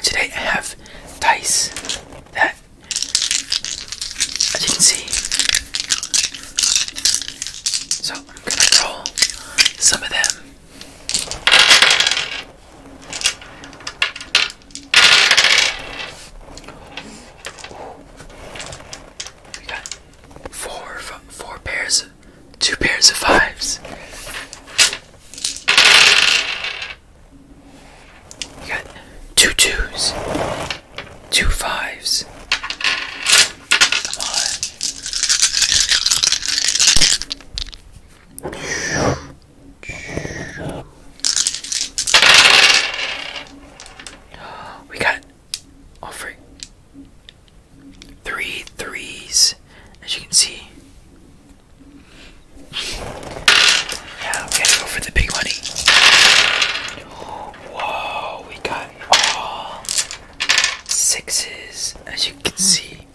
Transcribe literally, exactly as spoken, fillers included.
Alright, today I have dice that, as you can see, so I'm gonna roll some of them. We got four, four pairs, two pairs of fives. Two twos, two fives. Come on. We got all three, three threes, as you can see. Now we gotta go for the big money. Whoa, we got sixes, as you can see.